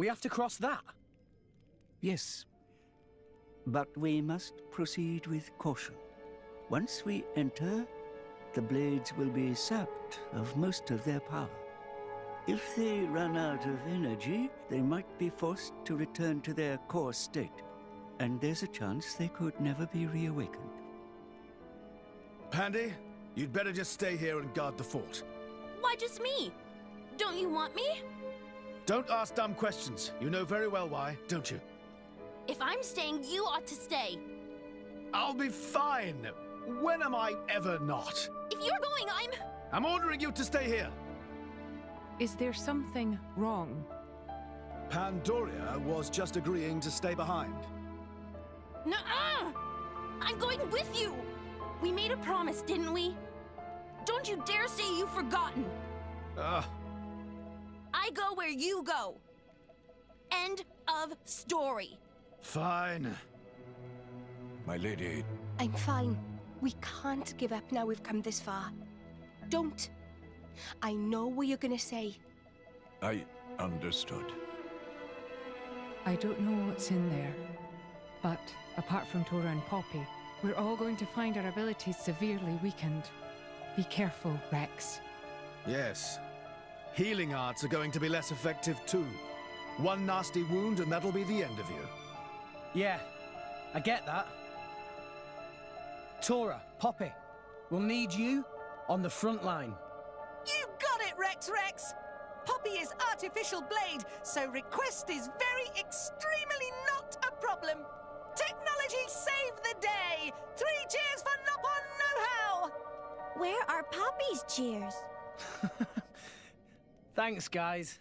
We have to cross that. Yes. But we must proceed with caution. Once we enter, the blades will be sapped of most of their power. If they run out of energy, they might be forced to return to their core state, and there's a chance they could never be reawakened. Pandy, you'd better just stay here and guard the fort. Why just me? Don't you want me? Don't ask dumb questions. You know very well why, don't you? If I'm staying, you ought to stay. I'll be fine. When am I ever not? If you're going, I'm ordering you to stay here. Is there something wrong? Pandoria was just agreeing to stay behind. Nuh-uh! I'm going with you! We made a promise, didn't we? Don't you dare say you've forgotten! I go where you go. End of story. Fine. My lady... I'm fine. We can't give up now we've come this far. Don't. I know what you're gonna say. I understood. I don't know what's in there, but apart from Tora and Poppy, we're all going to find our abilities severely weakened. Be careful, Rex. Yes. Healing arts are going to be less effective too. One nasty wound and that'll be the end of you. Yeah, I get that. Tora, Poppy, we'll need you on the front line. You got it, Rex! Poppy is artificial blade, so request is very extremely not a problem. Technology save the day! 3 cheers for Nopon know-how! Where are Poppy's cheers? Thanks, guys.